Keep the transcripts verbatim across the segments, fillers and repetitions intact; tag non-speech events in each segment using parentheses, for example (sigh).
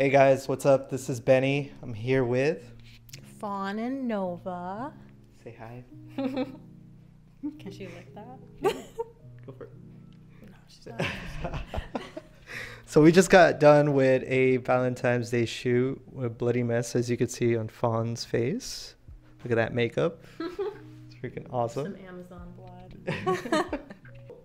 Hey guys, what's up? This is Benny. I'm here with Fawn and Nova. Say hi. Can she lick that? Yeah. Go for it. No, she's not. So we just got done with a Valentine's Day shoot with Bloody Mess, as you can see on Fawn's face. Look at that makeup. It's freaking awesome. Some Amazon blood.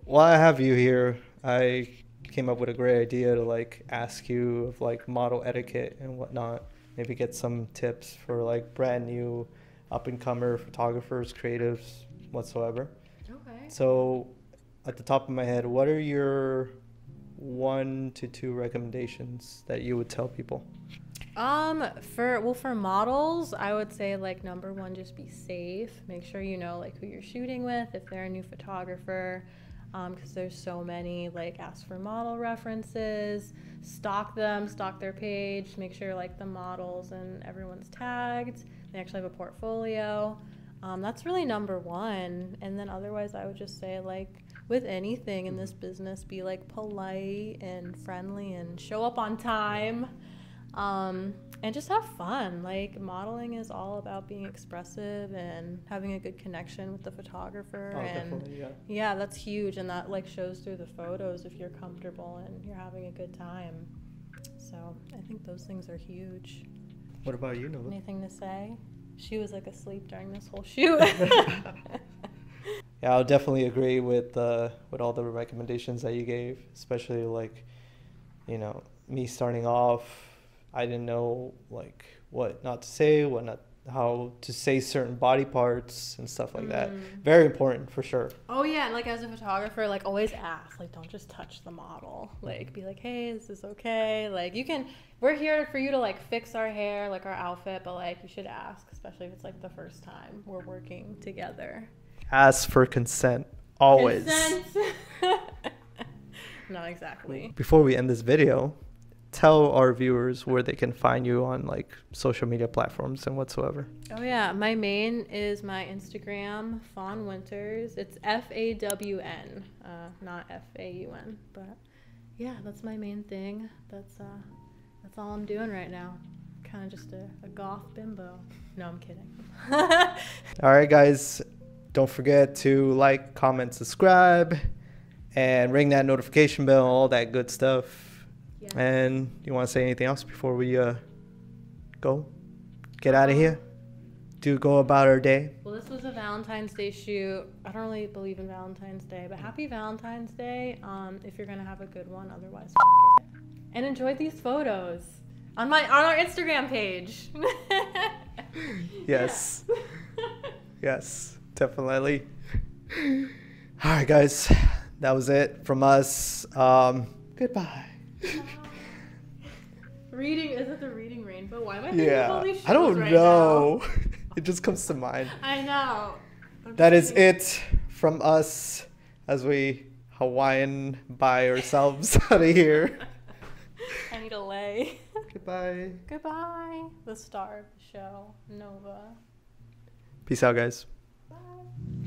While I have you here, I came up with a great idea to like ask you of like model etiquette and whatnot, maybe get some tips for like brand new up-and-comer photographers, creatives, whatsoever. Okay. So at the top of my head, what are your one to two recommendations that you would tell people? Um, for, well, for models, I would say like number one, just be safe. Make sure you know like who you're shooting with, if they're a new photographer. Because um, there's so many, like ask for model references, stalk them, stalk their page, make sure like the models and everyone's tagged, they actually have a portfolio. Um, that's really number one. And then otherwise I would just say like with anything in this business, be like polite and friendly and show up on time, um, and just have fun. Like modeling is all about being expressive and having a good connection with the photographer. Oh, and yeah. yeah, that's huge, and that like shows through the photos if you're comfortable and you're having a good time. So I think those things are huge. What about you, Nova? Anything to say? She was like asleep during this whole shoot. Yeah, I'll definitely agree with uh, with all the recommendations that you gave, especially like, you know, me starting off. I didn't know like what not to say, what not, how to say certain body parts and stuff like mm. that. Very important for sure. Oh yeah, and like as a photographer, like always ask, like don't just touch the model. Like be like, hey, is this okay? Like you can, we're here for you to like fix our hair, like our outfit, but like you should ask, especially if it's like the first time we're working together. Ask for consent, always. Consent. Not exactly. Before we end this video, tell our viewers where they can find you on like social media platforms and whatsoever. Oh yeah, my main is my Instagram, Fawn Winters. It's F A W N, uh, not F A U N. But yeah, that's my main thing. That's uh, that's all I'm doing right now. Kind of just a, a goth bimbo. No, I'm kidding. All right, guys, don't forget to like, comment, subscribe, and ring that notification bell. All that good stuff. And you want to say anything else before we uh, go? Get out of here? Do go about our day? Well, this was a Valentine's Day shoot. I don't really believe in Valentine's Day, but happy Valentine's Day um, if you're going to have a good one. Otherwise, f*** it. And enjoy these photos on, my, on our Instagram page. Yes. Yeah. (laughs) Yes, definitely. All right, guys. That was it from us. Um, goodbye. Reading, is it the reading rainbow? Why am I thinking yeah, of all these shows I don't right know. Now? It just comes to mind. I know. I'm that is kidding. It from us as we Hawaiian by ourselves out of here. I need a lay. Goodbye. Goodbye. The star of the show, Nova. Peace out, guys. Bye.